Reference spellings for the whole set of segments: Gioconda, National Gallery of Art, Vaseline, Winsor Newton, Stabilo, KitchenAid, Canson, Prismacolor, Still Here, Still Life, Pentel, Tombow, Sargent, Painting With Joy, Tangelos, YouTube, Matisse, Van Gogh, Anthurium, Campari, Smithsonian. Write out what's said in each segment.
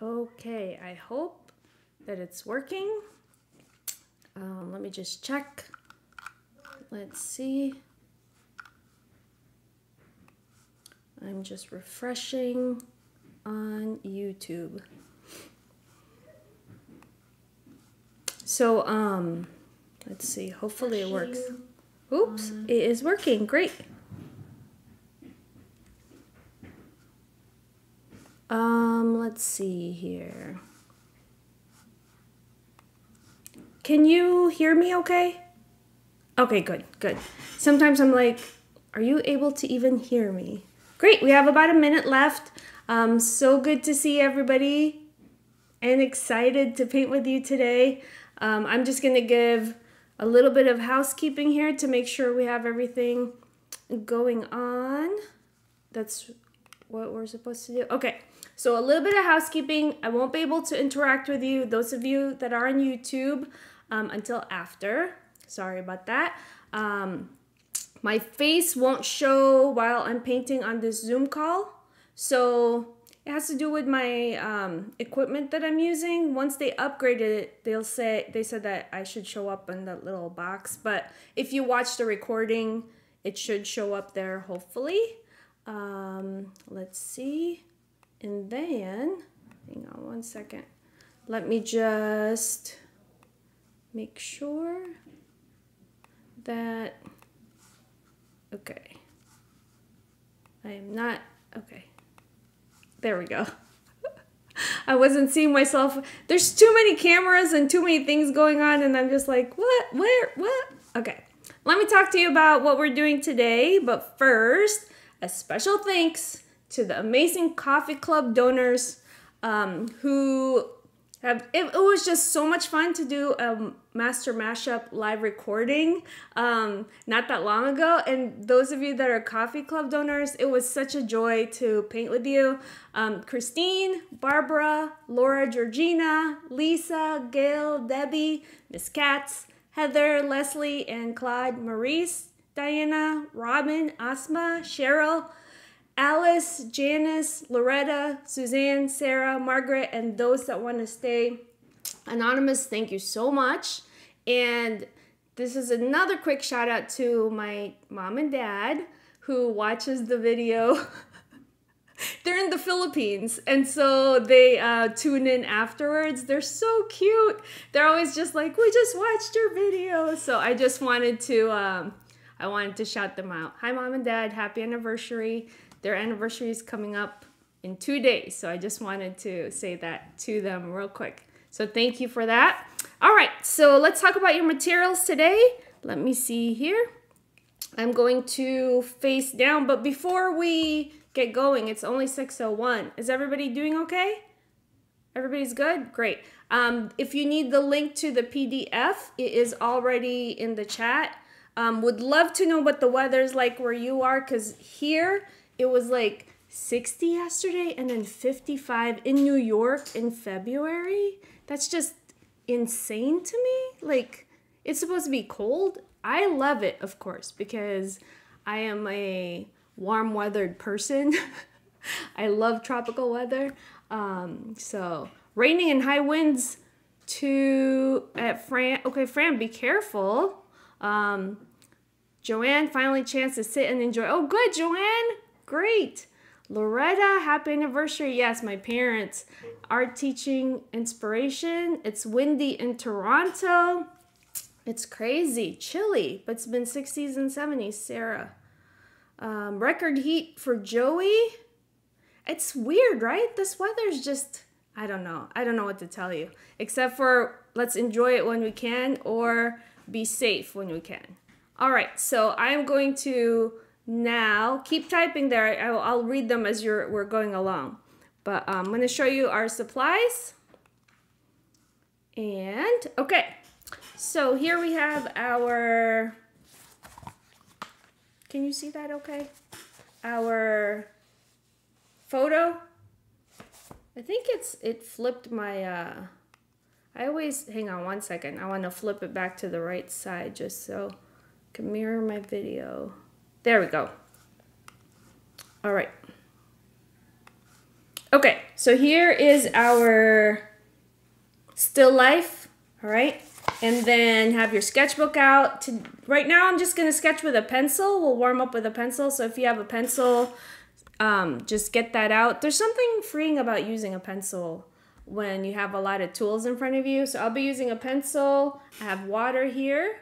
Okay, I hope that it's working. Let me just check. Let's see. I'm just refreshing on YouTube. So, let's see. Hopefully it works. Oops, it is working. Great. Let's see here. Can you hear me okay? Okay, good, good. Sometimes I'm like, are you able to even hear me? Great, we have about a minute left. So good to see everybody and excited to paint with you today. I'm just gonna give a little bit of housekeeping here to make sure we have everything going on. That's what we're supposed to do. Okay, so a little bit of housekeeping. I won't be able to interact with you, those of you that are on YouTube, until after. Sorry about that. My face won't show while I'm painting on this Zoom call. So it has to do with my equipment that I'm using. Once they upgraded it, they said that I should show up in that little box. But if you watch the recording, it should show up there, hopefully. Let's see. And then, hang on one second. Let me just make sure that... Okay, I am not, okay, there we go. I wasn't seeing myself. There's too many cameras and too many things going on and I'm just like, what, where, what? Okay, let me talk to you about what we're doing today, but first, a special thanks to the amazing Coffee Club donors who have, it was just so much fun to do a Master Mashup live recording not that long ago. And those of you that are Coffee Club donors, it was such a joy to paint with you. Christine, Barbara, Laura, Georgina, Lisa, Gail, Debbie, Miss Katz, Heather, Leslie, and Claude, Maurice, Diana, Robin, Asma, Cheryl, Alice, Janice, Loretta, Suzanne, Sarah, Margaret, and those that want to stay anonymous, thank you so much. And this is another quick shout out to my mom and dad who watches the video. They're in the Philippines, and so they tune in afterwards. They're so cute. They're always just like, we just watched your video. So I just wanted to, shout them out. Hi, mom and dad. Happy anniversary. Their anniversary is coming up in 2 days, so I just wanted to say that to them real quick. So thank you for that. All right, so let's talk about your materials today. Let me see here. I'm going to face down, but before we get going, it's only 6:01. Is everybody doing okay? Everybody's good? Great. If you need the link to the PDF, it is already in the chat. Would love to know what the weather's like where you are, because here, it was like 60 yesterday and then 55 in New York in February. That's just insane to me. Like, it's supposed to be cold. I love it, of course, because I am a warm-weathered person. I love tropical weather. So raining and high winds at Fran. Okay, Fran, be careful. Joanne, finally chance to sit and enjoy. Oh, good, Joanne. Great. Loretta, happy anniversary. Yes, my parents are teaching inspiration. It's windy in Toronto. It's crazy, chilly, but it's been 60s and 70s, Sarah. Record heat for Joey. It's weird, right? This weather's just, I don't know. I don't know what to tell you, except for let's enjoy it when we can or be safe when we can. All right, so I'm going to... Now, keep typing there. I'll read them as we're going along. But I'm going to show you our supplies. And, okay. So here we have our, can you see that okay? Our photo. I think it flipped my, I always, hang on one second. I want to flip it back to the right side just so I can mirror my video. There we go. All right. Okay, so here is our Still Life, all right? And then have your sketchbook out. Right now I'm just gonna sketch with a pencil. We'll warm up with a pencil. So if you have a pencil, just get that out. There's something freeing about using a pencil when you have a lot of tools in front of you. So I'll be using a pencil. I have water here,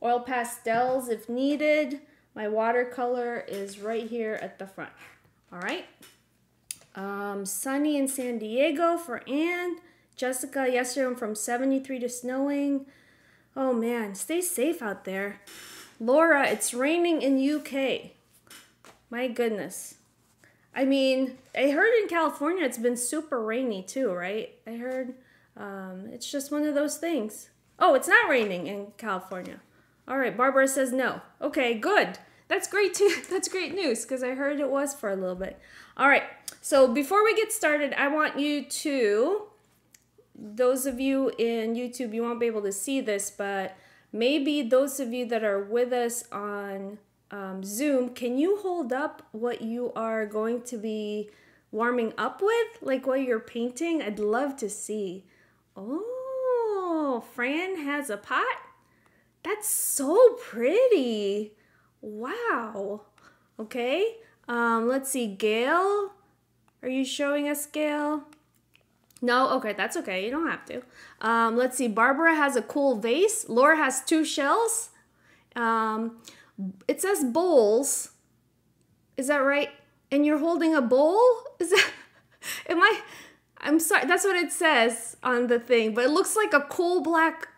oil pastels if needed. My watercolor is right here at the front. All right. Sunny in San Diego for Ann. Jessica, yesterday went from 73 to snowing. Oh man, stay safe out there. Laura, it's raining in UK. My goodness. I mean, I heard in California it's been super rainy too, right? I heard it's just one of those things. Oh, it's not raining in California. All right, Barbara says no. Okay, good. That's great too. That's great news because I heard it was for a little bit. All right, so before we get started, I want you to... Those of you in YouTube, you won't be able to see this, but maybe those of you that are with us on Zoom, can you hold up what you are going to be warming up with? Like what you're painting? I'd love to see. Oh, Fran has a pot? That's so pretty. Wow. Okay. Let's see. Gail, are you showing us, Gail? No? Okay, that's okay. You don't have to. Let's see. Barbara has a cool vase. Laura has two shells. It says bowls. Is that right? And you're holding a bowl? Is that... Am I... I'm sorry. That's what it says on the thing. But it looks like a cool black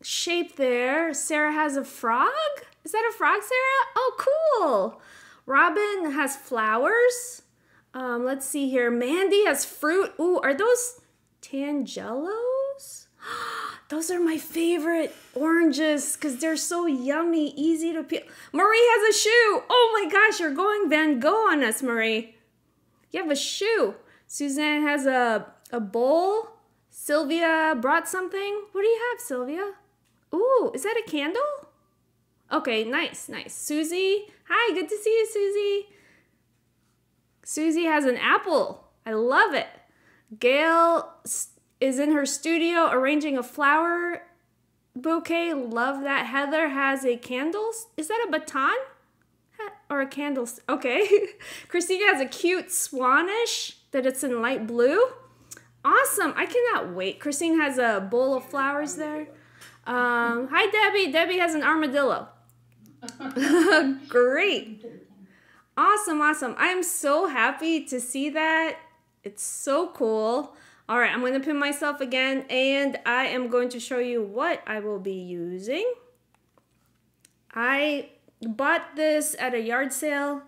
shape there. Sarah has a frog? Is that a frog, Sarah? Oh, cool. Robin has flowers. Let's see here. Mandy has fruit. Ooh, are those Tangelos? Those are my favorite oranges because they're so yummy, easy to peel. Marie has a shoe. Oh my gosh, you're going Van Gogh on us, Marie. You have a shoe. Suzanne has a bowl. Sylvia brought something. What do you have, Sylvia? Ooh, is that a candle? Okay, nice, nice. Susie. Hi, good to see you, Susie. Susie has an apple. I love it. Gail is in her studio arranging a flower bouquet. Love that. Heather has a candle. Is that a baton? Or a candle? Okay. Christina has a cute swanish that it's in light blue. Awesome. I cannot wait. Christine has a bowl of flowers there. Hi, Debbie. Debbie has an armadillo. Great. Awesome, awesome. I'm so happy to see that. It's so cool. All right, I'm going to pin myself again, and I am going to show you what I will be using. I bought this at a yard sale,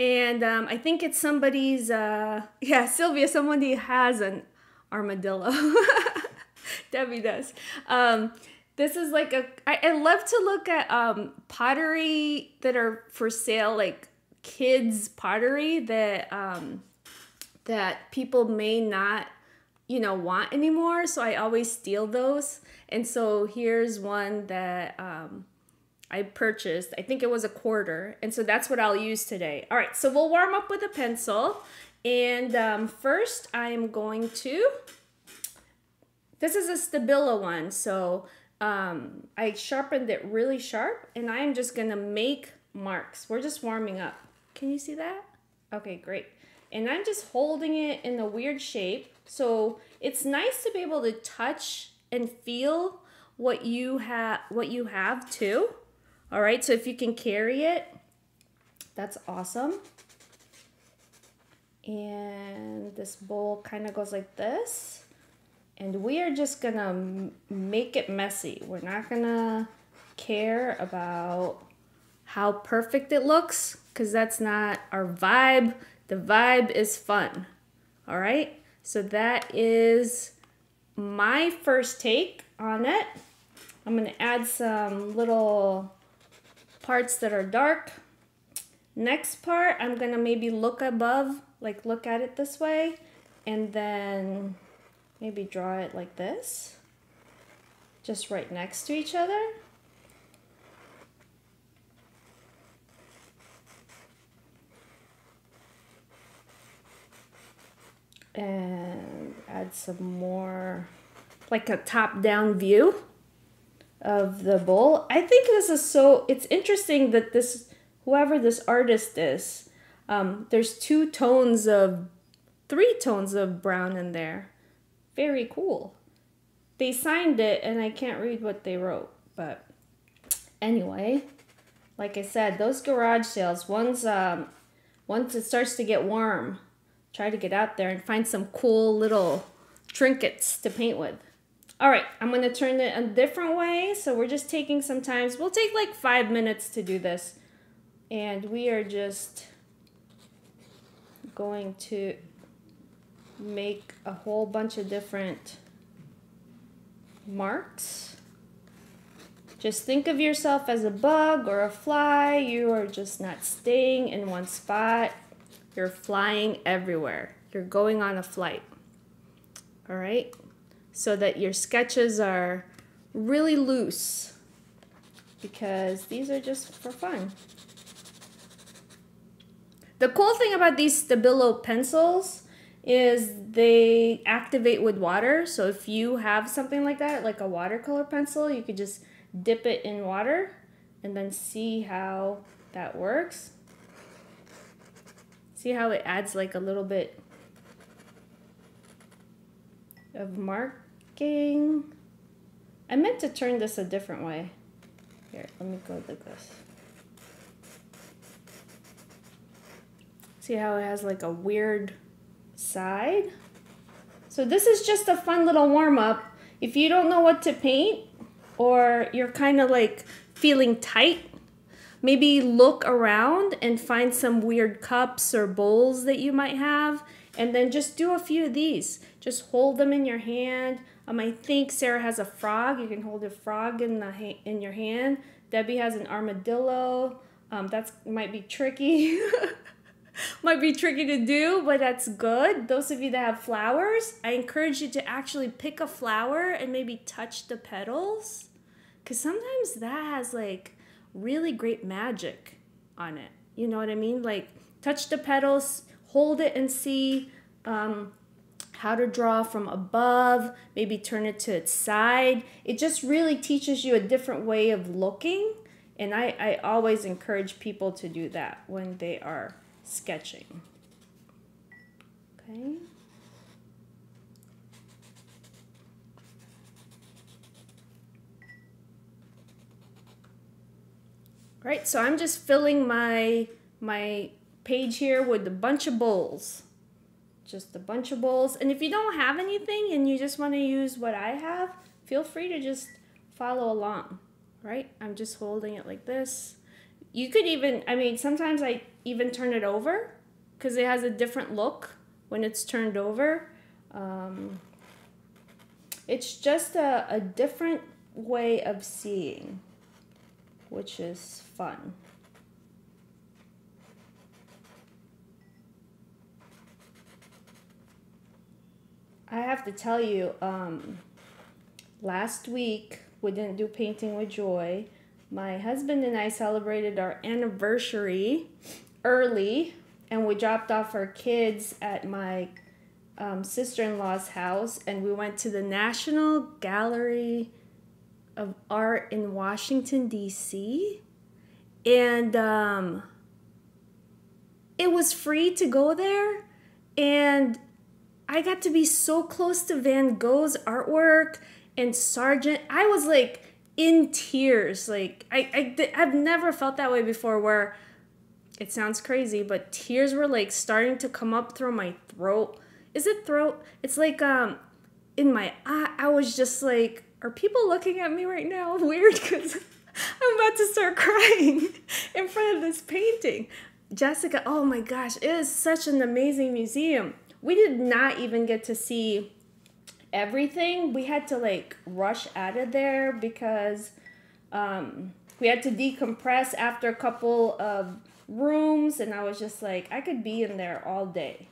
and I think it's somebody's, yeah, Sylvia, somebody has an armadillo. Debbie does. This is like a, I love to look at pottery that are for sale, like, kids pottery that that people may not, you know, want anymore, so I always steal those. And so here's one that I purchased. I think it was $25, and so that's what I'll use today. All right, so we'll warm up with a pencil, and first I'm going to, this is a Stabilo one, so I sharpened it really sharp, and I'm just gonna make marks. We're just warming up. Can you see that? Okay, great. And I'm just holding it in a weird shape. So it's nice to be able to touch and feel what you have too. All right, so if you can carry it, that's awesome. And this bowl kind of goes like this. And we are just gonna make it messy. We're not gonna care about how perfect it looks, because that's not our vibe. The vibe is fun. All right, so that is my first take on it. I'm gonna add some little parts that are dark. Next part, I'm gonna maybe look above, like look at it this way, and then maybe draw it like this, just right next to each other. and add some more, like a top-down view of the bowl. I think this is so, it's interesting that this, whoever this artist is, there's three tones of brown in there. Very cool. They signed it and I can't read what they wrote, but anyway, like I said, those garage sales, once it starts to get warm, try to get out there and find some cool little trinkets to paint with. All right, I'm going to turn it a different way. So we're just taking some time. We'll take like 5 minutes to do this. And we are just going to make a whole bunch of different marks. Just think of yourself as a bug or a fly. You are just not staying in one spot. You're flying everywhere. You're going on a flight. All right? So that your sketches are really loose, because these are just for fun. The cool thing about these Stabilo pencils is they activate with water. So if you have something like that, like a watercolor pencil, you could just dip it in water and then see how that works. See how it adds like a little bit of marking. I meant to turn this a different way. Here, let me go like this. See how it has like a weird side? So this is just a fun little warm-up. If you don't know what to paint, or you're kind of like feeling tight, maybe look around and find some weird cups or bowls that you might have, and then just do a few of these. Just hold them in your hand. I think Sarah has a frog. You can hold a frog in your hand. Debbie has an armadillo. That might be tricky. Might be tricky to do, but that's good. Those of you that have flowers, I encourage you to actually pick a flower and maybe touch the petals, because sometimes that has like really great magic on it. You know what I mean? Like touch the petals, hold it and see how to draw from above, maybe turn it to its side. It just really teaches you a different way of looking, and I always encourage people to do that when they are sketching. Okay. All right, so I'm just filling my page here with a bunch of bowls. Just a bunch of bowls. And if you don't have anything and you just want to use what I have, feel free to just follow along, right? I'm just holding it like this. You could even, sometimes I even turn it over because it has a different look when it's turned over. It's just a different way of seeing, which is fun. I have to tell you, last week we didn't do Painting with Joy. My husband and I celebrated our anniversary early, and we dropped off our kids at my sister-in-law's house, and we went to the National Gallery of Art in Washington, D.C., and it was free to go there, and I got to be so close to Van Gogh's artwork and Sargent. I was like in tears. Like I've never felt that way before, where it sounds crazy, but tears were like starting to come up through my throat. Is it throat? It's like in my eye. I was just like, are people looking at me right now? Weird, because I'm about to start crying in front of this painting. Jessica, oh my gosh, it is such an amazing museum. We did not even get to see everything. We had to like rush out of there because we had to decompress after a couple of rooms, and I was just like, I could be in there all day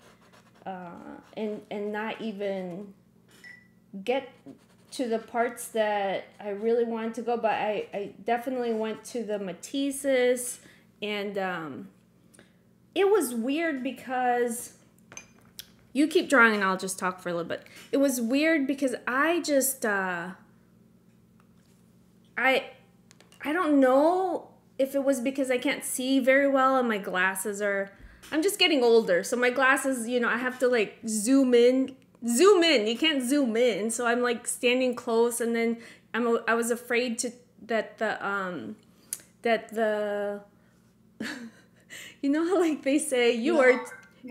and not even get to the parts that I really wanted to go, but I definitely went to the Matisse's, and it was weird because You keep drawing and I'll just talk for a little bit. It was weird because I just, I don't know if it was because I can't see very well and my glasses are, I'm just getting older. So my glasses, you know, I have to like zoom in. You can't zoom in. So I'm like standing close, and then I was afraid that the you know how like they say the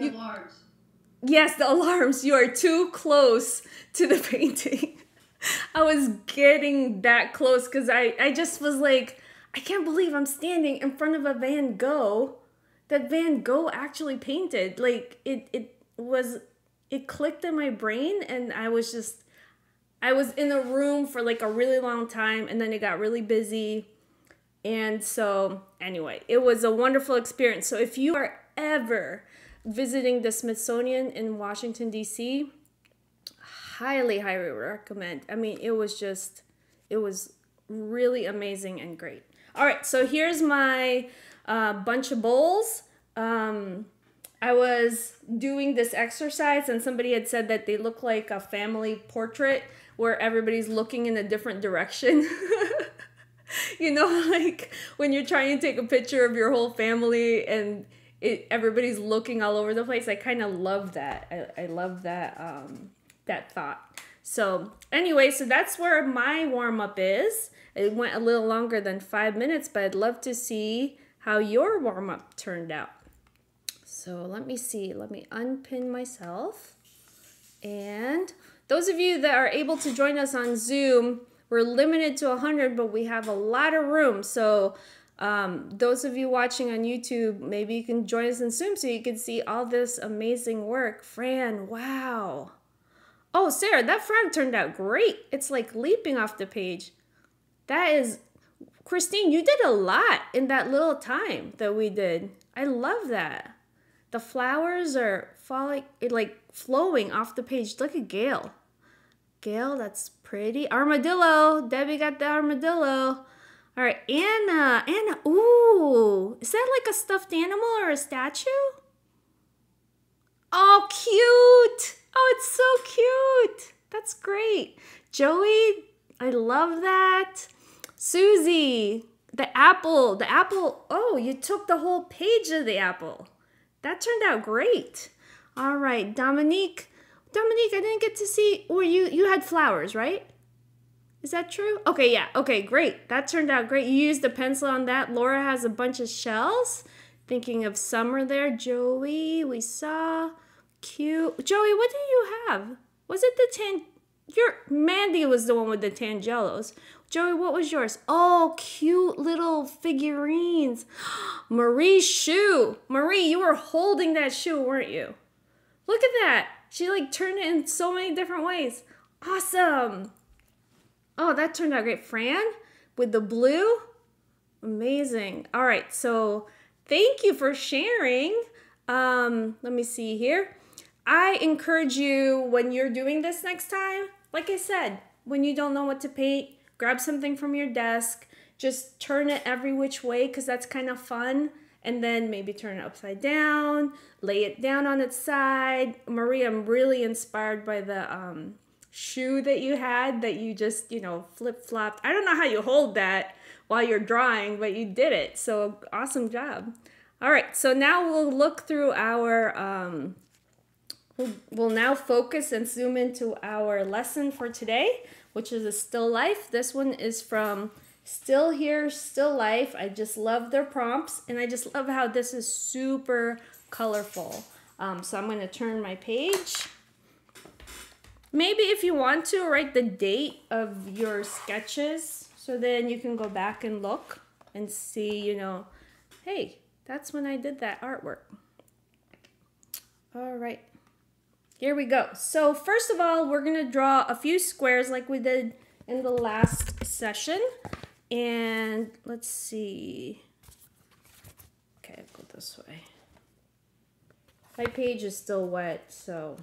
alarms. Yes, the alarms. You are too close to the painting. I was getting that close because I just was like, I can't believe I'm standing in front of a Van Gogh that Van Gogh actually painted. Like it clicked in my brain, and I was in the room for like a really long time, and then it got really busy. And so anyway, it was a wonderful experience. So if you are ever visiting the Smithsonian in Washington, D.C., highly recommend. I mean, it was really amazing and great. All right, so here's my bunch of bowls. I was doing this exercise and somebody had said that they look like a family portrait where everybody's looking in a different direction. You know, like when you're trying to take a picture of your whole family and everybody's looking all over the place. I kind of love that. I love that thought. So anyway, so that's where my warm-up is. It went a little longer than 5 minutes, but I'd love to see how your warm-up turned out. So let me see. Let me unpin myself. And those of you that are able to join us on Zoom, we're limited to 100, but we have a lot of room. So those of you watching on YouTube, maybe you can join us in Zoom so you can see all this amazing work. Fran, wow. Oh, Sarah, that frog turned out great. It's like leaping off the page. That is, Christine, you did a lot in that little time that we did. I love that. The flowers are falling, like flowing off the page. Look at Gail. Gail, that's pretty. Armadillo. Debbie got the armadillo. All right, Anna. Anna, ooh. Is that like a stuffed animal or a statue? Oh, cute. Oh, it's so cute. That's great. Joey, I love that. Susie, the apple. The apple. Oh, you took the whole page of the apple. That turned out great. All right, Dominique. Dominique, I didn't get to see, or you had flowers, right? Is that true? Okay, yeah. Okay, great. That turned out great. You used a pencil on that. Laura has a bunch of shells. Thinking of summer there. Joey, we saw. Cute. Joey, what did you have? Was it the Mandy was the one with the Tangelos. Joey, what was yours? Oh, cute little figurines. Marie's shoe. Marie, you were holding that shoe, weren't you? Look at that. She like turned it in so many different ways. Awesome. Oh, that turned out great. Fran with the blue. Amazing. All right. So thank you for sharing. Let me see here. I encourage you when you're doing this next time, like I said, when you don't know what to paint, grab something from your desk, just turn it every which way because that's kind of fun. And then maybe turn it upside down, lay it down on its side. Maria, I'm really inspired by the shoe that you had that you just, you know, flip-flopped. I don't know how you hold that while you're drawing, but you did it. So awesome job. All right, so now we'll look through our, we'll now focus and zoom into our lesson for today, which is a still life. This one is from Still Here, Still Life. I just love their prompts, and I just love how this is super colorful. So I'm going to turn my page. Maybe if you want to, write the date of your sketches, so then you can go back and look and see, you know, hey, that's when I did that artwork. All right, here we go. So first of all, we're going to draw a few squares like we did in the last session. And let's see. Okay, I'll go this way. My page is still wet, so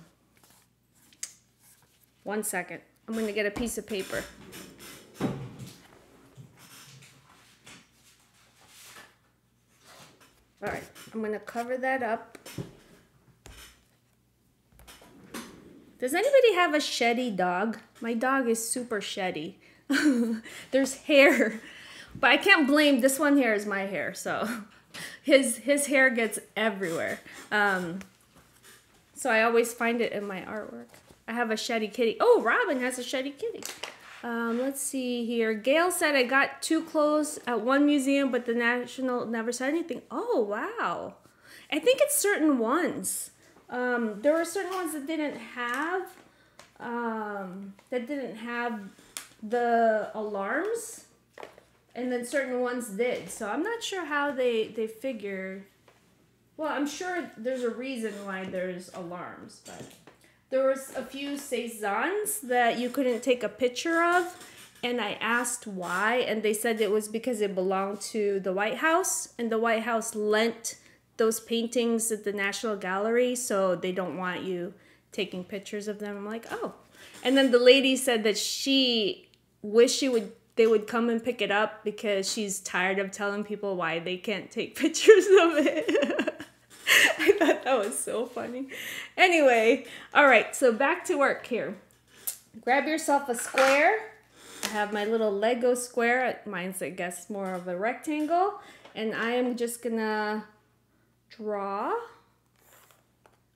1 second. I'm going to get a piece of paper. All right, I'm going to cover that up. Does anybody have a sheddy dog? My dog is super sheddy. There's hair. But I can't blame, this one here is my hair, so his hair gets everywhere. So I always find it in my artwork. I have a sheddy kitty. Oh, Robin has a sheddy kitty. Let's see here. Gail said I got too close at one museum, but the National never said anything. Oh, wow. I think it's certain ones. There were certain ones that didn't have the alarms. And then certain ones did. So I'm not sure how they figure. Well, I'm sure there's a reason why there's alarms. But there was a few Saisons that you couldn't take a picture of. And I asked why. And they said it was because it belonged to the White House. And the White House lent those paintings at the National Gallery. So they don't want you taking pictures of them. I'm like, oh. And then the lady said that she wished she would... they would come and pick it up because she's tired of telling people why they can't take pictures of it. I thought that was so funny. Anyway, all right, so back to work here. Grab yourself a square. I have my little Lego square. Mine's, I guess, more of a rectangle. And I am just gonna draw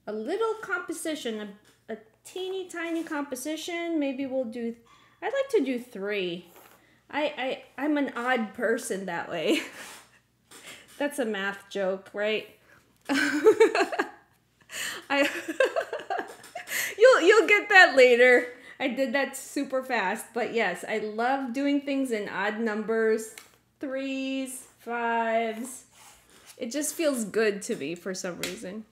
a little composition, a teeny tiny composition. Maybe we'll do, I'd like to do three. I'm an odd person that way. That's a math joke, right? You'll get that later. I did that super fast, but yes, I love doing things in odd numbers. 3s, 5s. It just feels good to me for some reason.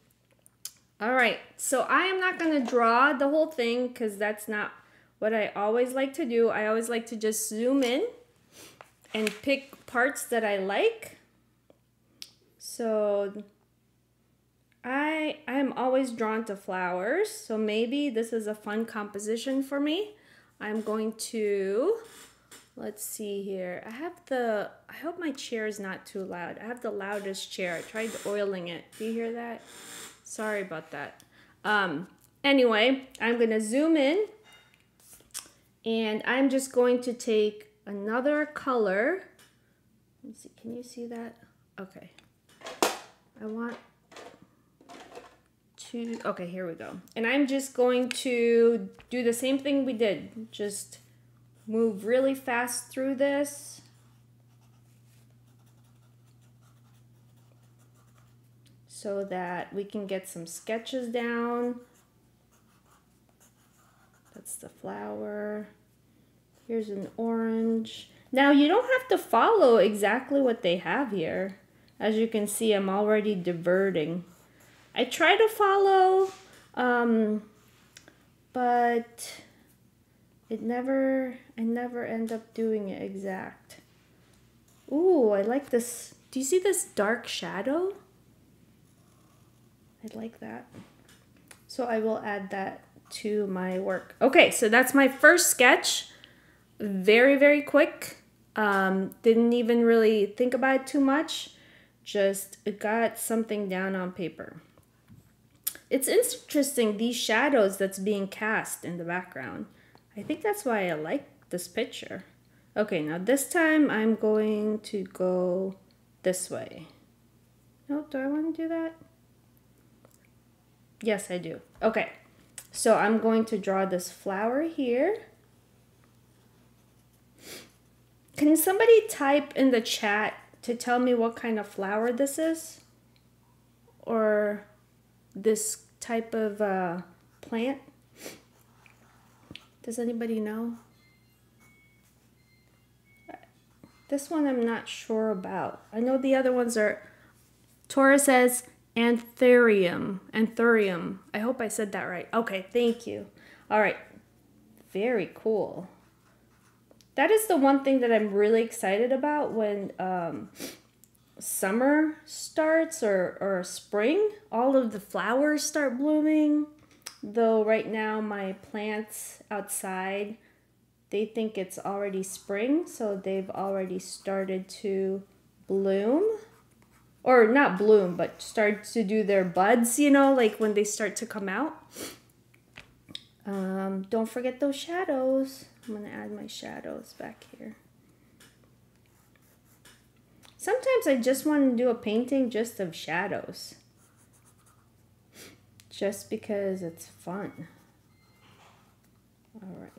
All right, so I am not gonna draw the whole thing because that's not what I always like to do. I always like to just zoom in and pick parts that I like. So I'm always drawn to flowers. So maybe this is a fun composition for me. I'm going to, let's see here. I have the, I hope my chair is not too loud. I have the loudest chair. I tried oiling it. Do you hear that? Sorry about that. Anyway, I'm gonna zoom in. And I'm just going to take another color. Let me see, can you see that? Okay. I want to, okay, here we go. And I'm just going to do the same thing we did. Just move really fast through this. So that we can get some sketches down. That's the flower. Here's an orange. Now you don't have to follow exactly what they have here. As you can see, I'm already diverting. I try to follow, but it never, I never end up doing it exact. Ooh, I like this. Do you see this dark shadow? I like that. So I will add that to my work. Okay, so that's my first sketch. Very, very quick. Didn't even really think about it too much. Just got something down on paper. It's interesting, these shadows that's being cast in the background. I think that's why I like this picture. Okay, now this time I'm going to go this way. Nope, do I want to do that? Yes, I do. Okay. So I'm going to draw this flower here. Can somebody type in the chat to tell me what kind of flower this is? Or this type of plant? Does anybody know? This one I'm not sure about. I know the other ones are... Tora says... Anthurium. I hope I said that right. Okay, thank you. All right, very cool. That is the one thing that I'm really excited about when summer starts or spring. All of the flowers start blooming. Though right now my plants outside, they think it's already spring, so they've already started to bloom. Or not bloom, but start to do their buds, you know, like when they start to come out. Don't forget those shadows. I'm going to add my shadows back here. Sometimes I just want to do a painting just of shadows, just because it's fun. All right.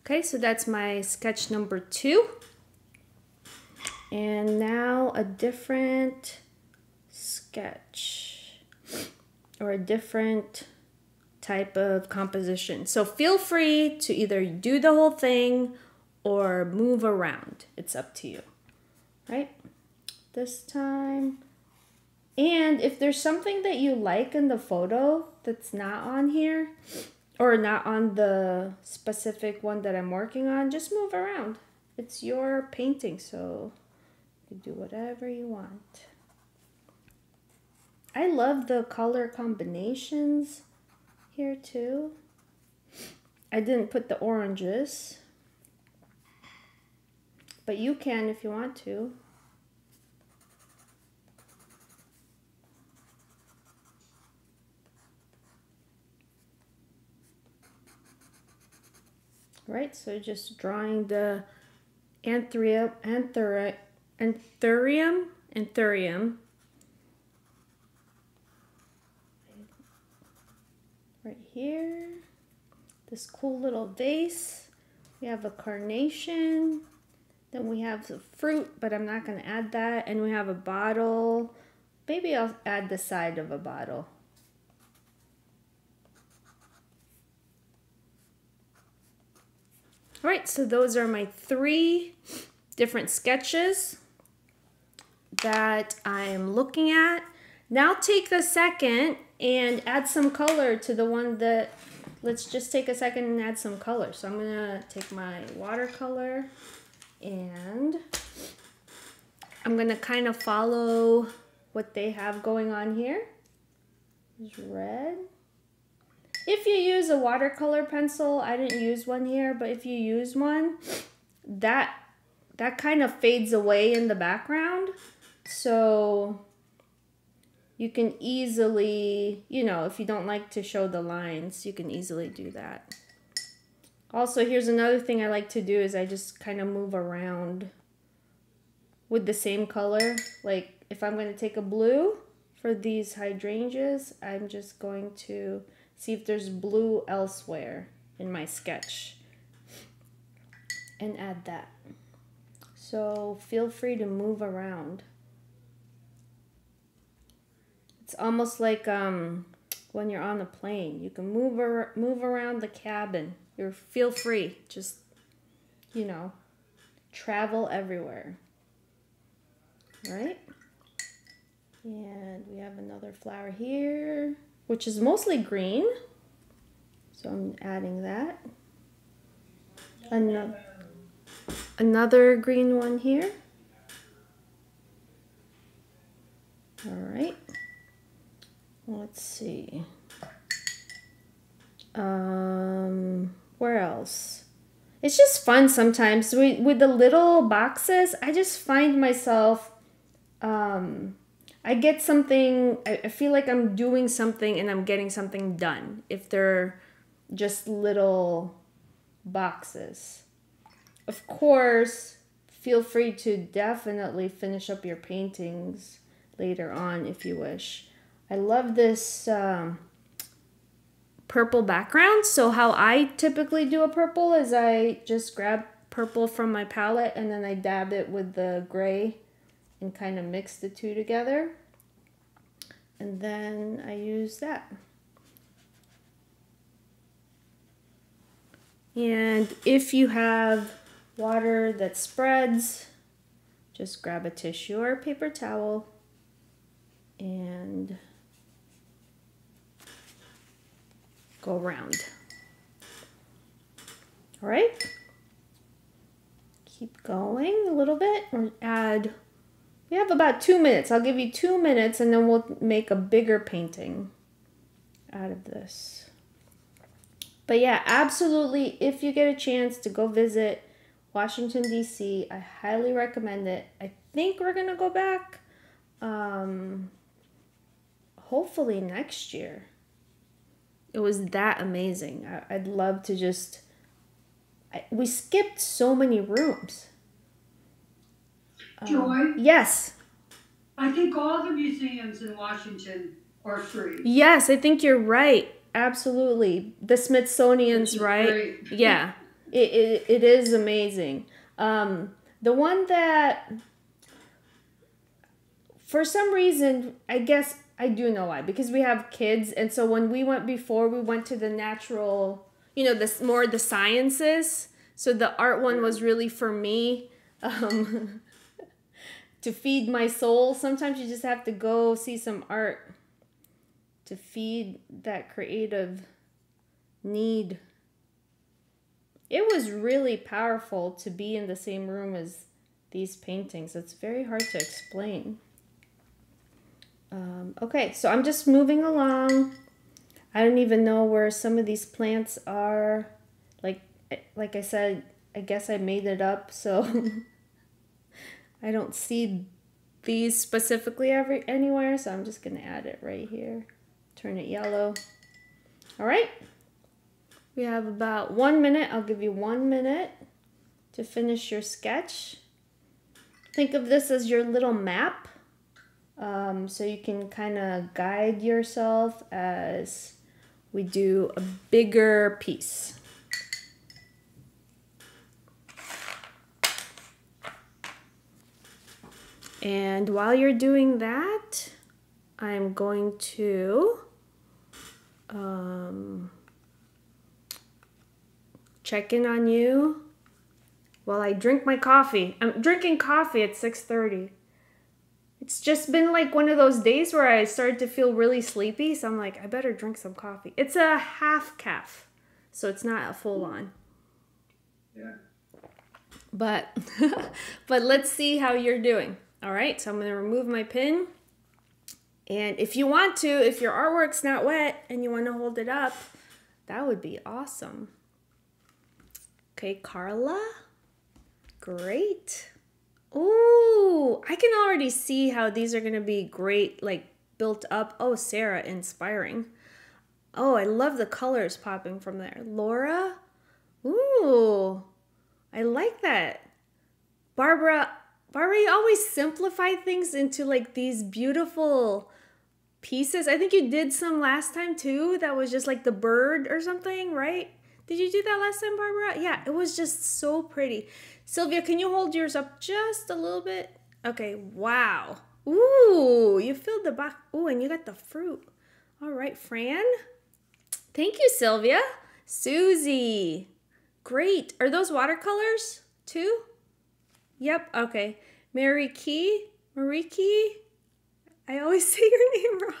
Okay, so that's my sketch number 2. And now a different sketch or a different type of composition. So feel free to either do the whole thing or move around. It's up to you, right? This time. And if there's something that you like in the photo that's not on here, or not on the specific one that I'm working on, just move around. It's your painting, so you do whatever you want. I love the color combinations here too. I didn't put the oranges, but you can if you want to. Right, so just drawing the anthurium right here. This cool little vase. We have a carnation. Then we have the fruit, but I'm not going to add that. And we have a bottle. Maybe I'll add the side of a bottle. All right, so those are my 3 different sketches that I'm looking at. Now take a second and add some color to the one that, let's just take a second and add some color. So I'm gonna take my watercolor and I'm gonna kind of follow what they have going on here. It's red. If you use a watercolor pencil, I didn't use one here, but if you use one, that kind of fades away in the background. So you can easily, you know, if you don't like to show the lines, you can easily do that. Also, here's another thing I like to do is I just kind of move around with the same color. Like if I'm going to take a blue for these hydrangeas, I'm just going to see if there's blue elsewhere in my sketch and add that. So feel free to move around. It's almost like when you're on a plane, you can move around the cabin. You're feel free, just, you know, travel everywhere. All right? And we have another flower here, which is mostly green, so I'm adding that. Another green one here. All right, let's see. Where else? It's just fun sometimes with the little boxes. I just find myself, I get something, I feel like I'm doing something and I'm getting something done if they're just little boxes. Of course, feel free to definitely finish up your paintings later on if you wish. I love this purple background. So how I typically do a purple is I just grab purple from my palette and then I dab it with the gray and kind of mix the two together, and then I use that. And if you have water that spreads, just grab a tissue or a paper towel and go around. All right, keep going a little bit, or add. We have about 2 minutes. I'll give you 2 minutes and then we'll make a bigger painting out of this. But yeah, absolutely, if you get a chance to go visit Washington, D.C., I highly recommend it. I think we're going to go back hopefully next year. It was that amazing. I'd love to just... we skipped so many rooms. Joy? Yes. I think all the museums in Washington are free. Yes, I think you're right. Absolutely. The Smithsonian's right. Great. Yeah. It is amazing. The one that, for some reason, I guess I do know why, because we have kids. And so when we went before, we went to the natural, you know, this more the sciences. So the art one was really for me, to feed my soul. Sometimes you just have to go see some art to feed that creative need. It was really powerful to be in the same room as these paintings. It's very hard to explain. Okay, so I'm just moving along. I don't even know where some of these plants are. Like I said, I guess I made it up, so I don't see these specifically anywhere, so I'm just gonna add it right here. Turn it yellow. All right. We have about 1 minute. I'll give you 1 minute to finish your sketch. Think of this as your little map, so you can kind of guide yourself as we do a bigger piece. And while you're doing that, I'm going to... check in on you while I drink my coffee. I'm drinking coffee at 6:30. It's just been like one of those days where I started to feel really sleepy, so I'm like, I better drink some coffee. It's a half calf, so it's not a full on. Yeah. But let's see how you're doing. All right, so I'm gonna remove my pin. And if you want to, if your artwork's not wet and you wanna hold it up, that would be awesome. Okay, Carla, great. Ooh, I can already see how these are gonna be great, like built up. Oh, Sarah, inspiring. Oh, I love the colors popping from there. Laura, ooh, I like that. Barbara, you always simplify things into like these beautiful pieces. I think you did some last time too. That was just like the bird or something, right? Did you do that last time, Barbara? Yeah, it was just so pretty. Sylvia, can you hold yours up just a little bit? Okay, wow. Ooh, you filled the box. Ooh, and you got the fruit. All right, Fran. Thank you, Sylvia. Susie, great. Are those watercolors too? Yep, okay. Mariki, I always say your name wrong.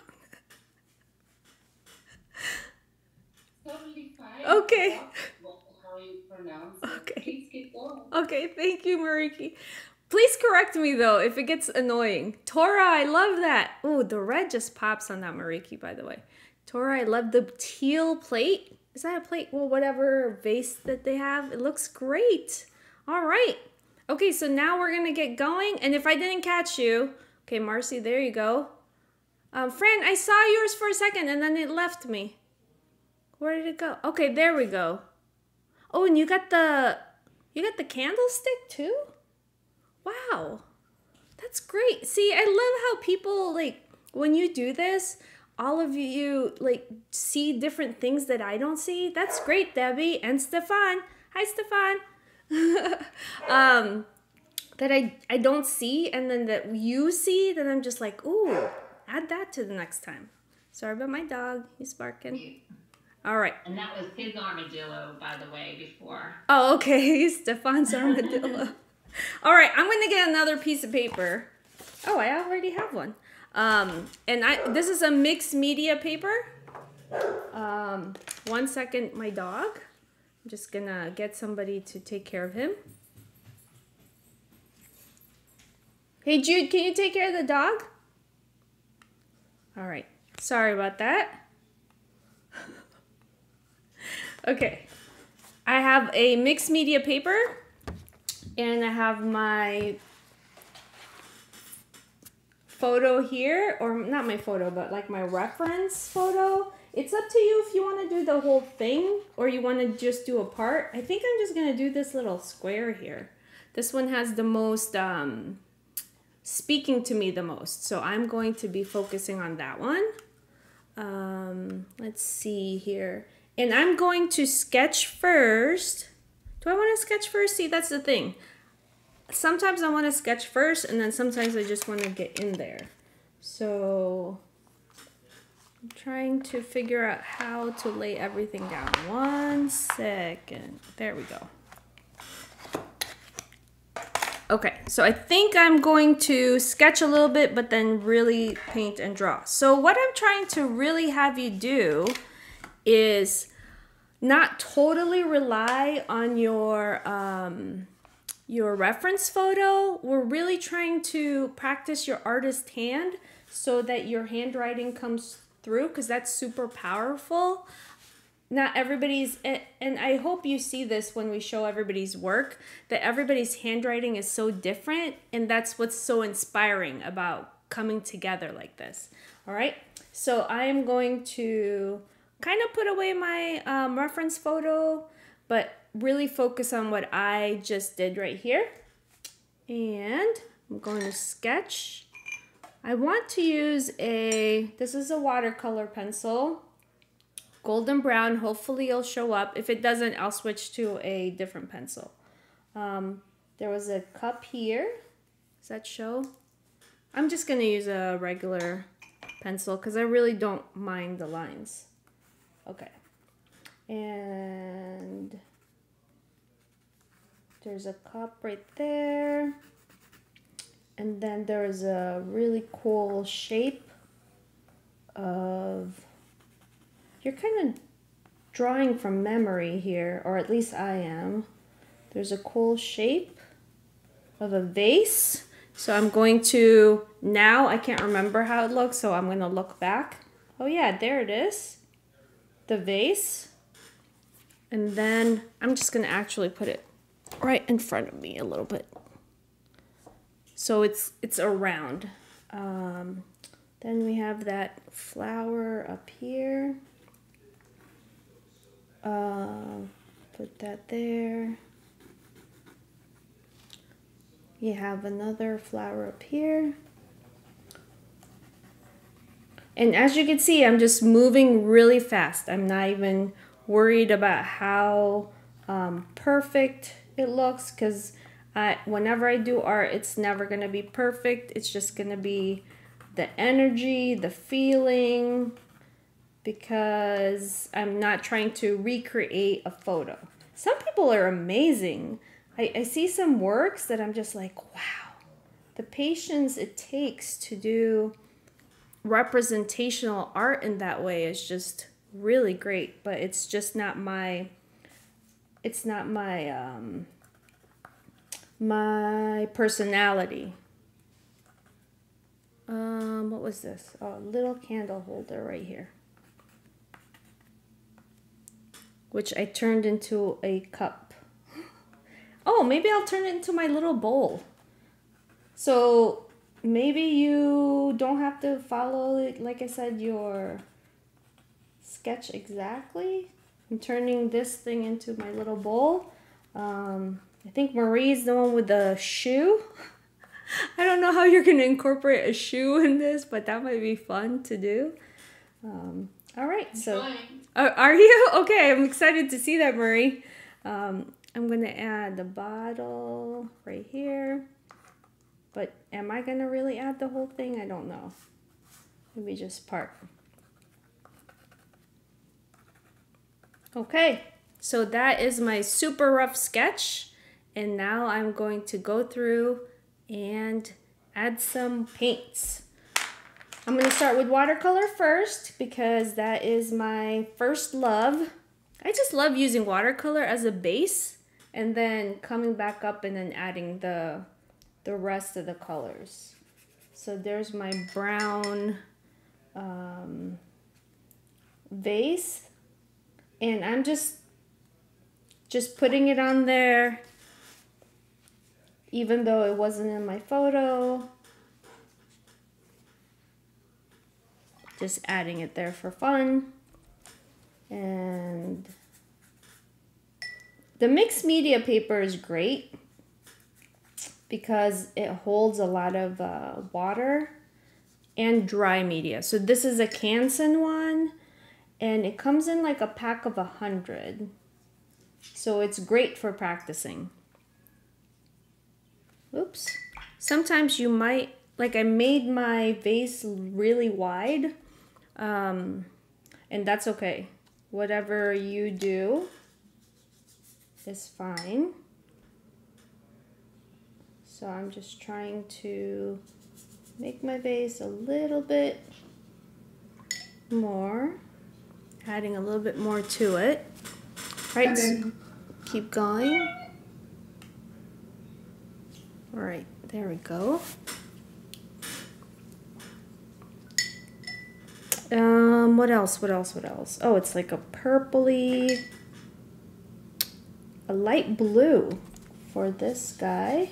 Totally fine. Okay. How you pronounce it. Okay. Please keep going. Okay, thank you, Mariki. Please correct me though if it gets annoying. Tora, I love that. Ooh, the red just pops on that, Mariki, by the way. Tora, I love the teal plate. Is that a plate? Well, whatever vase that they have. It looks great. All right. Okay, so now we're gonna get going. And if I didn't catch you, okay, Marcy, there you go. Fran, I saw yours for a second and then it left me. Where did it go? Okay, there we go. Oh, and you got the candlestick too? Wow. That's great. See, I love how people, like, when you do this, all of you, like, see different things that I don't see. That's great, Debbie and Stefan. Hi, Stefan. That I don't see, and then that you see, then I'm just like, ooh, add that to the next time. Sorry about my dog. He's barking. All right. And that was his armadillo, by the way, before. Oh, okay. Stefan's armadillo. All right. I'm going to get another piece of paper. Oh, I already have one. This is a mixed media paper. 1 second, my dog. I'm just going to get somebody to take care of him. Hey, Jude, can you take care of the dog? All right. Sorry about that. Okay, I have a mixed media paper, and I have my photo here, or not my photo, but like my reference photo, It's up to you if you want to do the whole thing or you want to just do a part. I think I'm just going to do this little square here. This one has the most, speaking to me the most. So I'm going to be focusing on that one. Let's see here. And I'm going to sketch first. Do I want to sketch first? See, that's the thing. Sometimes I want to sketch first and then sometimes I just want to get in there. So I'm trying to figure out how to lay everything down. 1 second. There we go. Okay, so I think I'm going to sketch a little bit, but then really paint and draw. So what I'm trying to really have you do is not totally rely on your reference photo. We're really trying to practice your artist hand so that your handwriting comes through, because that's super powerful. Not everybody's, and I hope you see this when we show everybody's work, that everybody's handwriting is so different, and that's what's so inspiring about coming together like this. All right, so I am going to kind of put away my reference photo, but really focus on what I just did right here. And I'm going to sketch. I want to use this is a watercolor pencil. Golden brown, hopefully it'll show up. If it doesn't, I'll switch to a different pencil. There was a cup here. Does that show? I'm just gonna use a regular pencil because I really don't mind the lines. Okay. And there's a cup right there. And then there's a really cool shape of... You're kind of drawing from memory here, or at least I am. There's a cool shape of a vase. So I'm going to, now I can't remember how it looks, so I'm gonna look back. Oh yeah, there it is, the vase. And then I'm just gonna actually put it right in front of me a little bit. So it's around. Then we have that flower up here. Put that there. You have another flower up here. And as you can see, I'm just moving really fast. I'm not even worried about how perfect it looks, because whenever I do art, it's never going to be perfect. It's just going to be the energy, the feeling, because I'm not trying to recreate a photo. Some people are amazing. I see some works that I'm just like, wow, the patience it takes to do representational art in that way is just really great, but it's just not my, it's not my, my personality. What was this? Oh, little candle holder right here, which I turned into a cup. Oh, maybe I'll turn it into my little bowl. So maybe you don't have to follow, like I said, your sketch exactly. I'm turning this thing into my little bowl. I think Marie's the one with the shoe. I don't know how you're gonna incorporate a shoe in this, but that might be fun to do. All right, so are you? Okay, I'm excited to see that, Marie. I'm gonna add the bottle right here, but am I gonna really add the whole thing? I don't know. Maybe just part. Okay, so that is my super rough sketch, and now I'm going to go through and add some paints. I'm going to start with watercolor first because that is my first love. I just love using watercolor as a base and then coming back up and then adding the rest of the colors. So there's my brown vase, and I'm just putting it on there even though it wasn't in my photo. Just adding it there for fun. And the mixed media paper is great because it holds a lot of water and dry media. So this is a Canson one, and it comes in like a pack of 100. So it's great for practicing. Oops. Sometimes you might, like I made my vase really wide, and that's okay. Whatever you do is fine. So I'm just trying to make my vase a little bit more, adding a little bit more to it. Right, okay. Keep going. All right, there we go. What else? Oh, it's like a purpley, a light blue for this guy,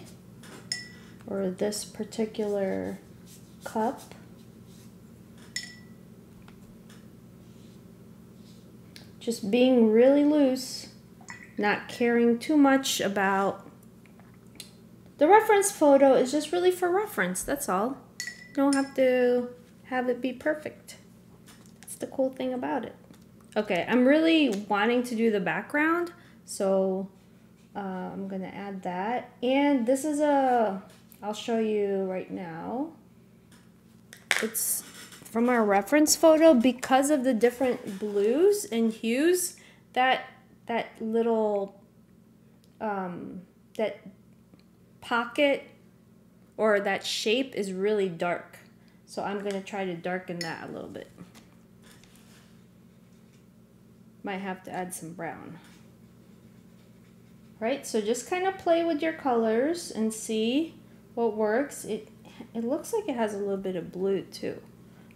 or this particular cup. Just being really loose, not caring too much about the reference photo. Is just really for reference, that's all. You don't have to have it be perfect. That's the cool thing about it. Okay, I'm really wanting to do the background, so I'm gonna add that. And this is a, I'll show you right now. It's from our reference photo. Because of the different blues and hues, that little that pocket or that shape is really dark. So I'm gonna try to darken that a little bit. Might have to add some brown. All right, so just kind of play with your colors and see what works. It looks like it has a little bit of blue too.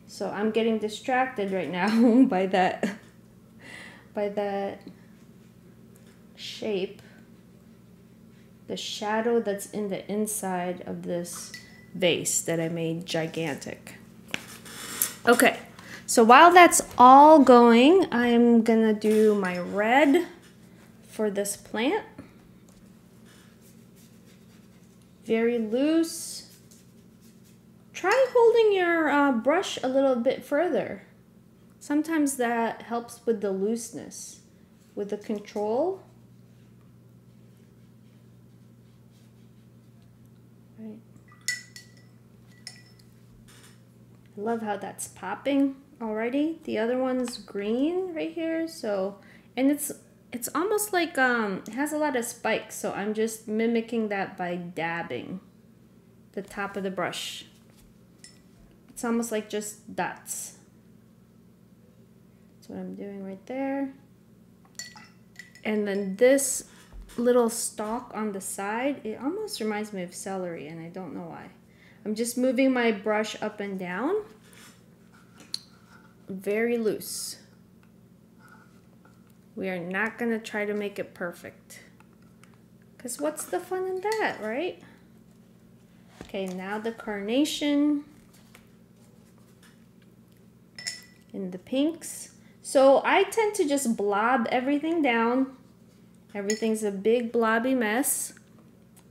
So I'm getting distracted right now by that shape, the shadow that's in the inside of this vase that I made gigantic. Okay, so while that's all going, I'm gonna do my red for this plant. Very loose. Try holding your brush a little bit further. Sometimes that helps with the looseness, with the control. Right. I love how that's popping already. The other one's green right here, so, and it's almost like it has a lot of spikes, so I'm just mimicking that by dabbing the top of the brush. It's almost like just dots. That's what I'm doing right there. And then this little stalk on the side, it almost reminds me of celery, and I don't know why. I'm just moving my brush up and down. Very loose. We are not gonna try to make it perfect, 'cause what's the fun in that, right? Okay, now the carnation. In the pinks. So I tend to just blob everything down. Everything's a big blobby mess.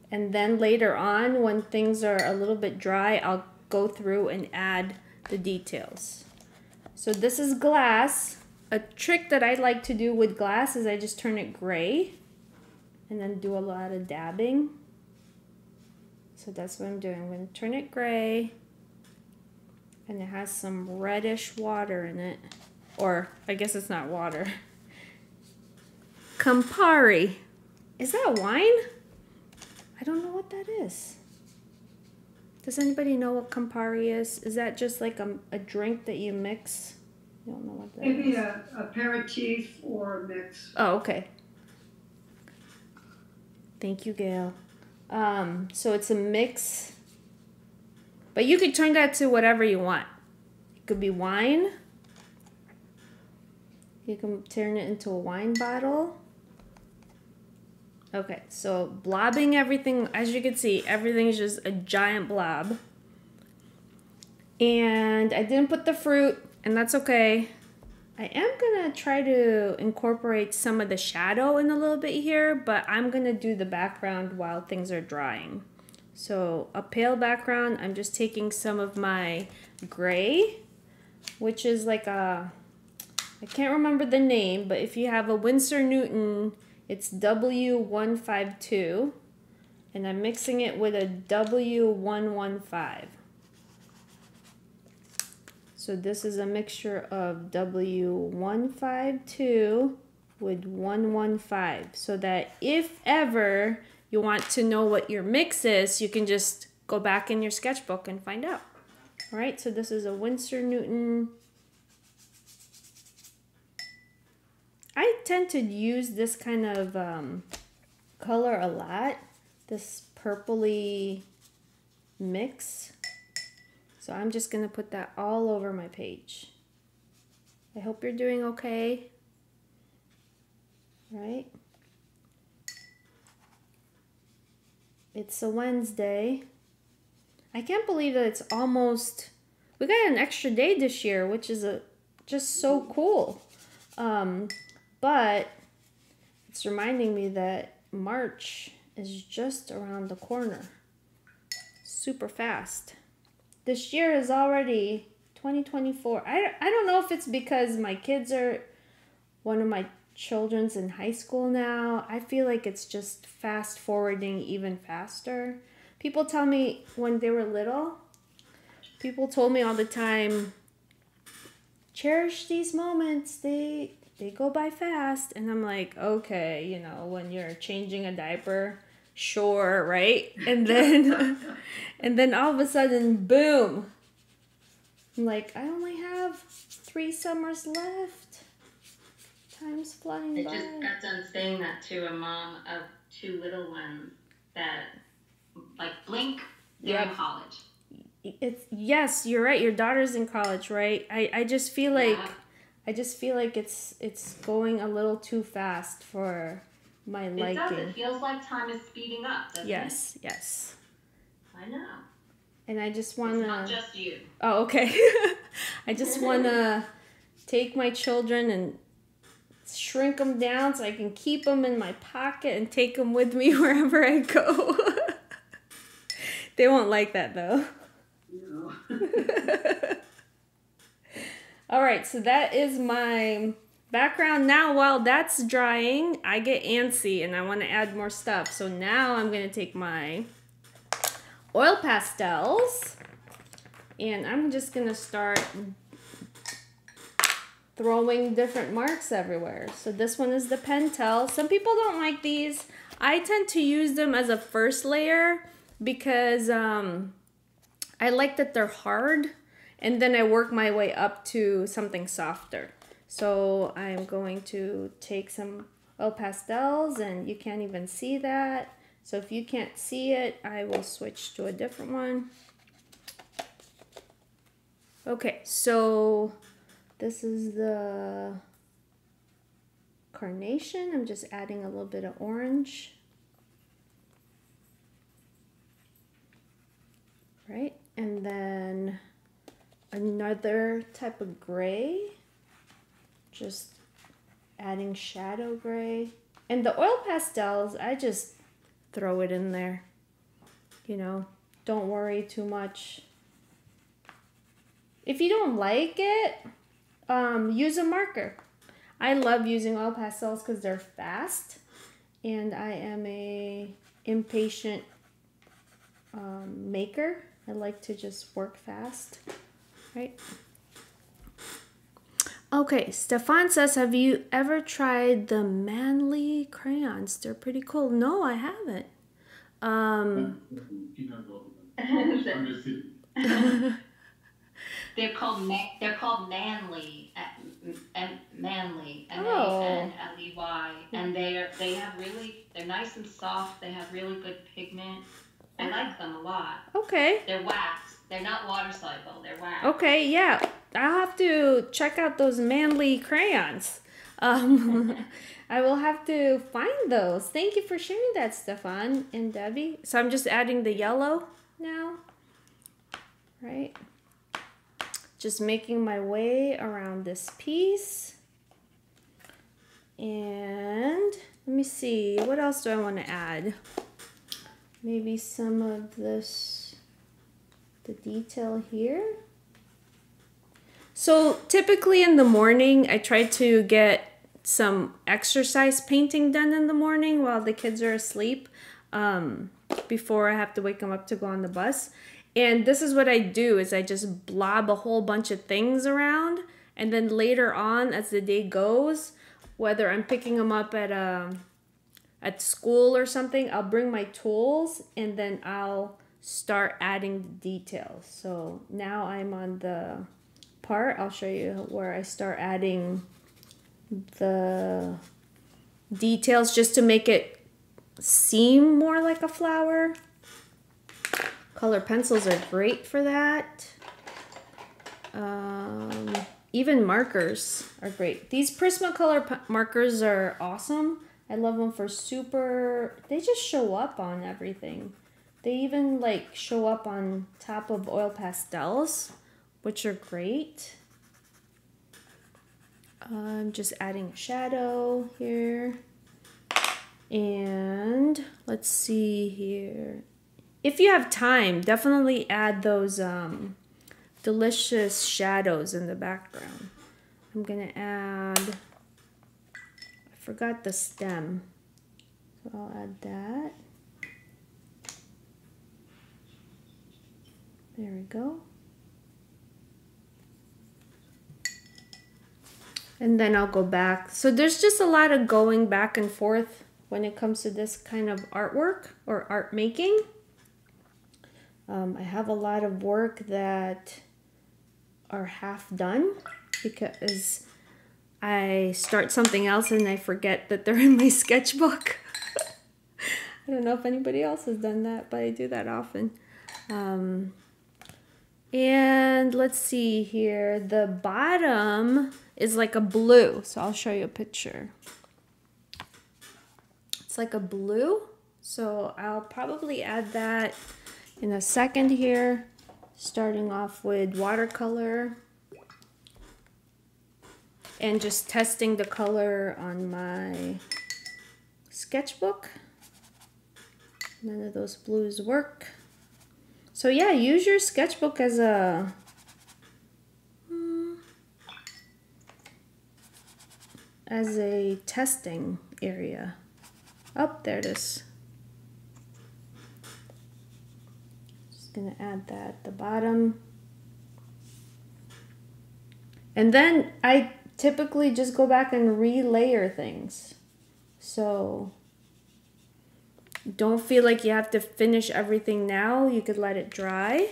And then later on, when things are a little bit dry, I'll go through and add the details. So this is glass. A trick that I like to do with glass is I just turn it gray and then do a lot of dabbing. So that's what I'm doing. I'm gonna turn it gray. And it has some reddish water in it. Or, I guess it's not water. Campari. Is that wine? I don't know what that is. Does anybody know what Campari is? Is that just like a drink that you mix? I don't know what that is. Maybe an aperitif or a mix. Oh, okay. Thank you, Gail. So it's a mix. But you could turn that to whatever you want. It could be wine. You can turn it into a wine bottle. Okay, so blobbing everything. As you can see, everything's just a giant blob. And I didn't put the fruit, and that's okay. I am going to try to incorporate some of the shadow in a little bit here, but I'm going to do the background while things are drying. So a pale background, I'm just taking some of my gray, which is like a, I can't remember the name, but if you have a Winsor Newton, it's W152, and I'm mixing it with a W115. So this is a mixture of W152 with 115, so that if ever you want to know what your mix is, you can just go back in your sketchbook and find out. All right, so this is a Winsor Newton. I tend to use this kind of color a lot, this purpley mix. So I'm just going to put that all over my page. I hope you're doing okay. All right. It's a Wednesday. I can't believe that it's almost, we got an extra day this year, which is just so cool. But it's reminding me that March is just around the corner. Super fast. This year is already 2024. I don't know if it's because my kids are, one of my children's in high school now. I feel like it's just fast forwarding even faster. People tell me when they were little, people told me all the time, cherish these moments, they go by fast. And I'm like, okay, you know, when you're changing a diaper, sure, right? And then and then all of a sudden, boom, I'm like, I only have 3 summers left. Time's flying by. I just got done saying that to a mom of 2 little ones that, like, blink, they're in college. It's, yes, you're right, your daughter's in college, right? I just feel like, I just feel like it's going a little too fast for my liking. It does. It feels like time is speeding up, doesn't it? Yes. I know. And I just want to... It's not just you. Oh, okay. I just want to take my children and shrink them down so I can keep them in my pocket and take them with me wherever I go. They won't like that, though. No. All right, so that is my... background. Now while that's drying, I get antsy and I want to add more stuff. So now I'm going to take my oil pastels and I'm just going to start throwing different marks everywhere. So this one is the Pentel. Some people don't like these. I tend to use them as a first layer because I like that they're hard, and then I work my way up to something softer. So I'm going to take some oil pastels, and you can't even see that. So if you can't see it, I will switch to a different one. Okay, so this is the carnation. I'm just adding a little bit of orange. Right, and then another type of gray. Just adding shadow gray. And the oil pastels, I just throw it in there. You know, don't worry too much. If you don't like it, use a marker. I love using oil pastels because they're fast. And I am a impatient maker. I like to just work fast, right? Okay, Stefan says, have you ever tried the Manly crayons? They're pretty cool. No, I haven't. They're called Manly, Manly, M-A-N-L-E-Y, and they're nice and soft. They have really good pigment. I like them a lot. Okay. They're wax. They're not water soluble. They're wax. Okay, yeah. I'll have to check out those Manly crayons. I will have to find those. Thank you for sharing that, Stefan and Debbie. So I'm just adding the yellow now, right? just making my way around this piece. And let me see, what else do I want to add? Maybe some of this, the detail here. So typically in the morning, I try to get some exercise painting done in the morning while the kids are asleep, before I have to wake them up to go on the bus. And this is what I do, is I just blob a whole bunch of things around, and then later on as the day goes, whether I'm picking them up at school or something, I'll bring my tools and then I'll start adding details. So now I'm on the part, I'll show you where I start adding the details just to make it seem more like a flower. Color pencils are great for that. Even markers are great. These Prismacolor markers are awesome. I love them for super, they just show up on everything. They even like show up on top of oil pastels, which are great. I'm just adding shadow here. And let's see here. If you have time, definitely add those delicious shadows in the background. I'm gonna add, I forgot the stem. So I'll add that. There we go. And then I'll go back. So there's just a lot of going back and forth when it comes to this kind of artwork or art making. I have a lot of work that are half done because I start something else and I forget that they're in my sketchbook. I don't know if anybody else has done that, but I do that often. And let's see here. The bottom is like a blue. So I'll show you a picture. It's like a blue. So I'll probably add that in a second here. Starting off with watercolor. And just testing the color on my sketchbook. None of those blues work. So yeah, use your sketchbook as a testing area. Oh, there it is. Just gonna add that at the bottom. And then I typically just go back and re-layer things. So don't feel like you have to finish everything now. You could let it dry.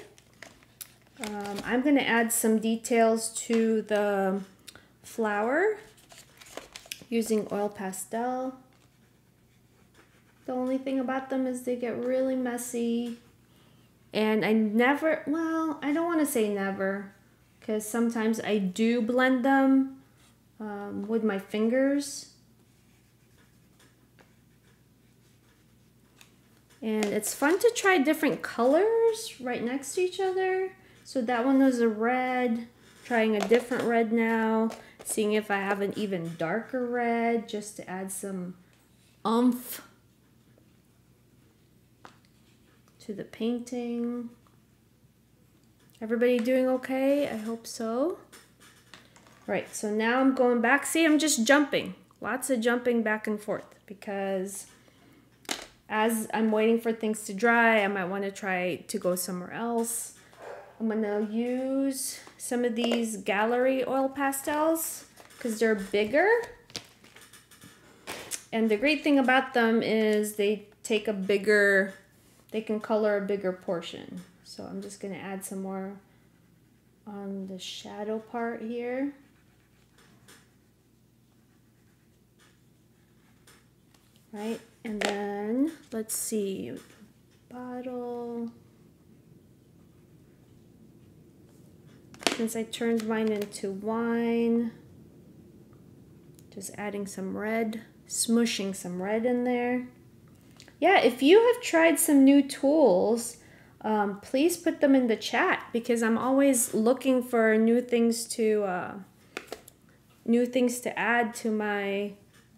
I'm gonna add some details to the flower using oil pastel. The only thing about them is they get really messy. And I never, well, I don't wanna say never, because sometimes I do blend them with my fingers. And it's fun to try different colors right next to each other. So that one was a red, trying a different red now, seeing if I have an even darker red just to add some oomph to the painting. Everybody doing okay? I hope so. Right, so now I'm going back. See, I'm just jumping. Lots of jumping back and forth because as I'm waiting for things to dry, I might want to try to go somewhere else. I'm gonna use some of these gallery oil pastels because they're bigger. And the great thing about them is they take a bigger, they can color a bigger portion. So I'm just gonna add some more on the shadow part here. Right, and then let's see, bottle. Since I turned mine into wine, just adding some red, smooshing some red in there. Yeah, if you have tried some new tools, please put them in the chat, because I'm always looking for new things to add to my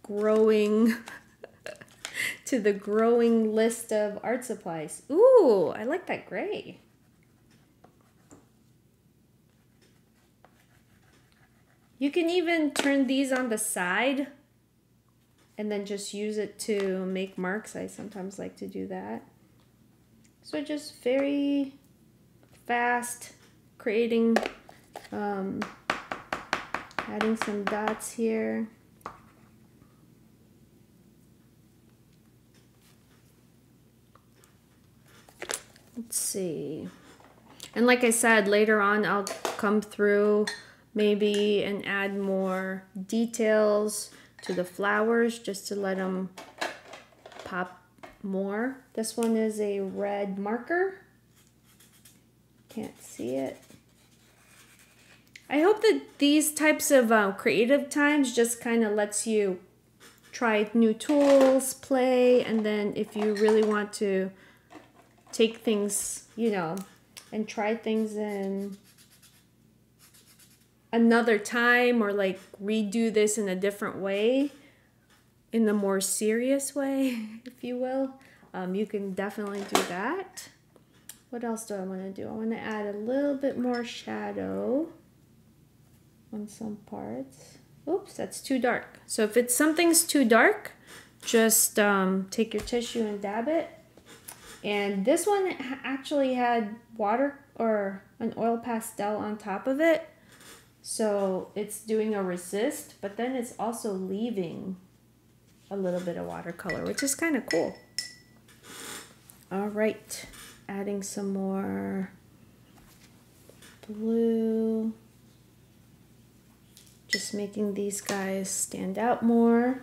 growing to the growing list of art supplies. Ooh, I like that gray. You can even turn these on the side and then just use it to make marks. I sometimes like to do that. So just very fast creating, adding some dots here. Let's see. And like I said, later on I'll come through maybe and add more details to the flowers just to let them pop more. This one is a red marker. Can't see it. I hope that these types of creative times just kind of lets you try new tools, play, and then if you really want to take things, you know, and try things in another time, or like redo this in a different way, in the more serious way, if you will, you can definitely do that. What else do I want to do? I want to add a little bit more shadow on some parts. Oops, that's too dark. So if it's something's too dark, just take your tissue and dab it. And this one actually had water or an oil pastel on top of it. So it's doing a resist, but then it's also leaving a little bit of watercolor, which is kind of cool. All right, adding some more blue. Just making these guys stand out more.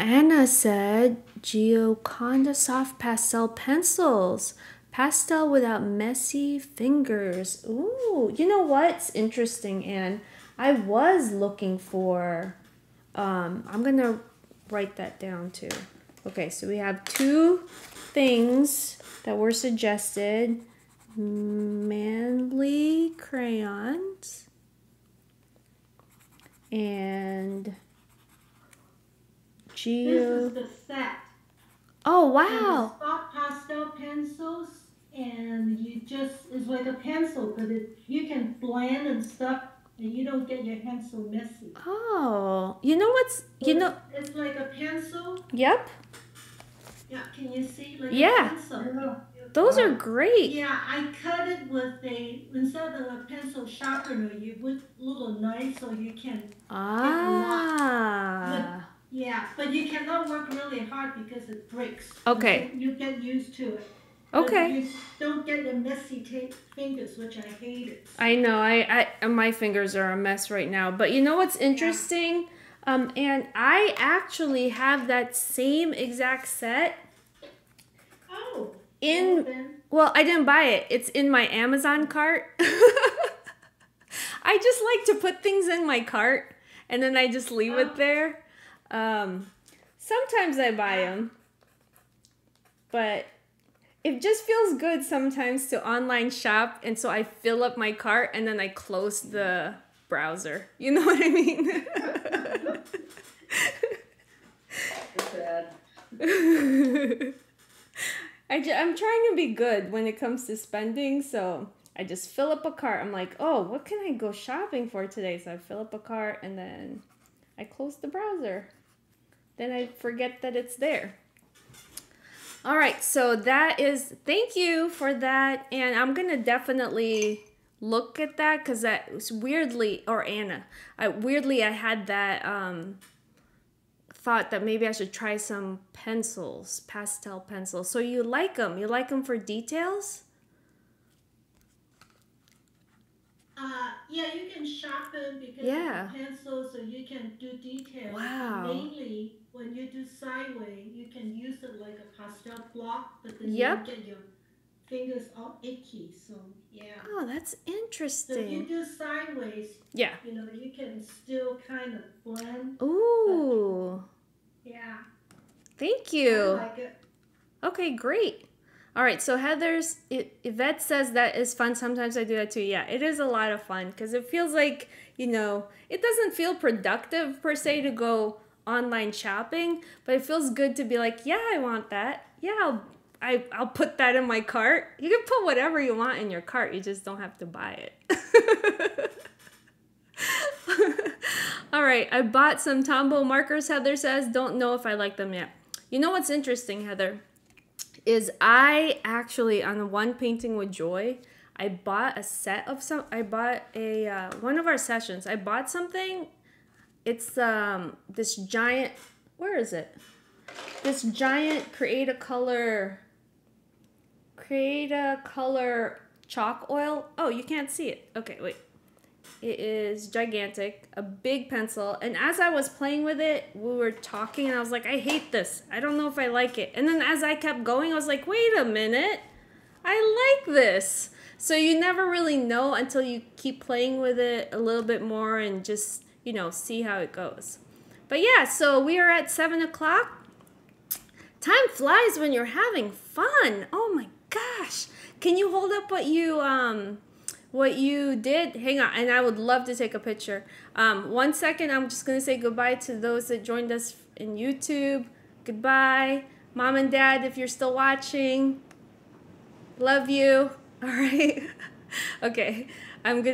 Anna said, Gioconda soft pastel pencils. Pastel without messy fingers. Ooh, you know what's interesting, Anne? I was looking for, I'm gonna write that down too. Okay, so we have two things that were suggested. Manly crayons and Geo. This is the set. Oh wow! The soft pastel pencils, and you just, it's like a pencil, but you can blend and stuff, and you don't get your hands so messy. Oh, you know what's, you know, it's like a pencil. Yep. Yeah, can you see? Like yeah. A pencil. Those are great. Yeah, I cut it with a, instead of a pencil sharpener, you with little knife, so you can get a lot. Yeah, but you cannot work really hard because it breaks. Okay. You get used to it. Okay. But you don't get the messy fingers, which I hated. I know. I my fingers are a mess right now. But you know what's interesting? Yeah. And I actually have that same exact set. Oh. Well, I didn't buy it. It's in my Amazon cart. I just like to put things in my cart and then I just leave it there. Sometimes I buy them, but it just feels good sometimes to online shop, and so I fill up my cart and then I close the browser. You know what I mean? I'm trying to be good when it comes to spending, so I just fill up a cart. I'm like, oh, what can I go shopping for today? So I fill up a cart and then I close the browser. Then I forget that it's there. All right, so that is, thank you for that. And I'm gonna definitely look at that, because that was weirdly, or Anna, I had that thought that maybe I should try some pencils, pastel pencils. So you like them for details? Yeah, you can sharpen because of the pencil, so you can do details. Wow. Mainly, when you do sideways, you can use it like a pastel block, but then you get your fingers all icky, so yeah. Oh, that's interesting. So if you do sideways, yeah, you know, you can still kind of blend. Ooh. But, yeah. Thank you. I like it. Okay, great. All right, so Heather's, Yvette says that is fun. Sometimes I do that too. Yeah, it is a lot of fun because it feels like, you know, it doesn't feel productive per se to go online shopping, but it feels good to be like, yeah, I want that. Yeah, I'll put that in my cart. You can put whatever you want in your cart. You just don't have to buy it. All right, I bought some Tombow markers, Heather says. Don't know if I like them yet. You know what's interesting, Heather, is I actually, on one Painting with Joy, I bought a set of some, I bought a, one of our sessions, I bought something. It's this giant, where is it? This giant Create a Color chalk oil. Oh, you can't see it. Okay, wait. It is gigantic, a big pencil. And as I was playing with it, we were talking, and I was like, I hate this. I don't know if I like it. And then as I kept going, I was like, wait a minute. I like this. So you never really know until you keep playing with it a little bit more and just, you know, see how it goes. But yeah, so we are at 7 o'clock. Time flies when you're having fun. Oh my gosh. Can you hold up what you did? Hang on, and I would love to take a picture. 1 second, I'm just gonna say goodbye to those that joined us in YouTube. Goodbye, Mom and Dad, if you're still watching. Love you. All right. Okay, I'm good.